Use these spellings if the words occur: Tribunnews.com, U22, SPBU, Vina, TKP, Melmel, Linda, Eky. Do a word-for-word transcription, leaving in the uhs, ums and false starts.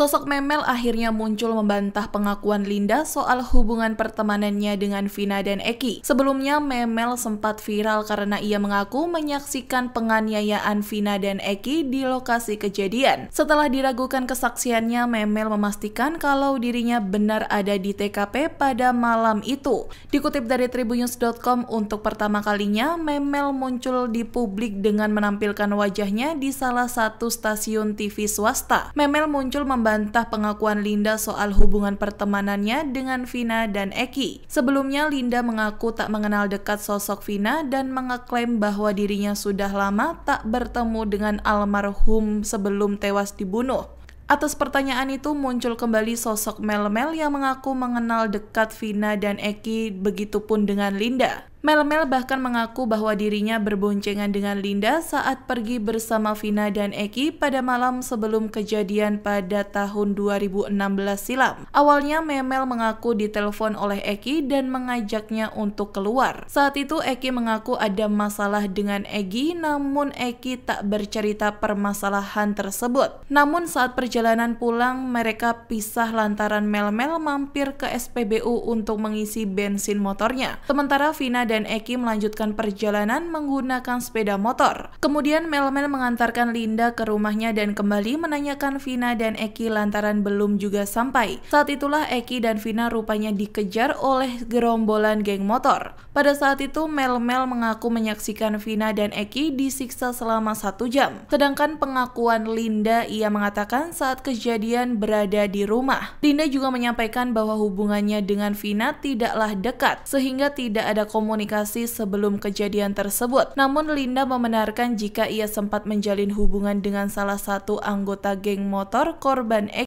Sosok Melmel akhirnya muncul membantah pengakuan Linda soal hubungan pertemanannya dengan Vina dan Eky. Sebelumnya, Melmel sempat viral karena ia mengaku menyaksikan penganiayaan Vina dan Eky di lokasi kejadian. Setelah diragukan kesaksiannya, Melmel memastikan kalau dirinya benar ada di T K P pada malam itu. Dikutip dari Tribunnews dot com, untuk pertama kalinya, Melmel muncul di publik dengan menampilkan wajahnya di salah satu stasiun T V swasta. Melmel muncul membantah pengakuan Linda soal hubungan pertemanannya dengan Vina dan Eky. Sebelumnya, Linda mengaku tak mengenal dekat sosok Vina dan mengeklaim bahwa dirinya sudah lama tak bertemu dengan almarhum sebelum tewas dibunuh. Atas pertanyaan itu muncul kembali sosok Melmel yang mengaku mengenal dekat Vina dan Eky, begitupun dengan Linda. Melmel bahkan mengaku bahwa dirinya berboncengan dengan Linda saat pergi bersama Vina dan Eky pada malam sebelum kejadian pada tahun dua ribu enam belas silam. Awalnya Melmel mengaku ditelepon oleh Eky dan mengajaknya untuk keluar. Saat itu Eky mengaku ada masalah dengan Eky, namun Eky tak bercerita permasalahan tersebut. Namun saat perjalanan Perjalanan pulang, mereka pisah lantaran Melmel mampir ke S P B U untuk mengisi bensin motornya. Sementara Vina dan Eky melanjutkan perjalanan menggunakan sepeda motor. Kemudian Melmel mengantarkan Linda ke rumahnya dan kembali menanyakan Vina dan Eky lantaran belum juga sampai. Saat itulah Eky dan Vina rupanya dikejar oleh gerombolan geng motor. Pada saat itu Melmel mengaku menyaksikan Vina dan Eky disiksa selama satu jam. Sedangkan pengakuan Linda, ia mengatakan saat saat kejadian berada di rumah. Linda juga menyampaikan bahwa hubungannya dengan Vina tidaklah dekat, sehingga tidak ada komunikasi sebelum kejadian tersebut. Namun Linda membenarkan jika ia sempat menjalin hubungan dengan salah satu anggota geng motor korban Eky.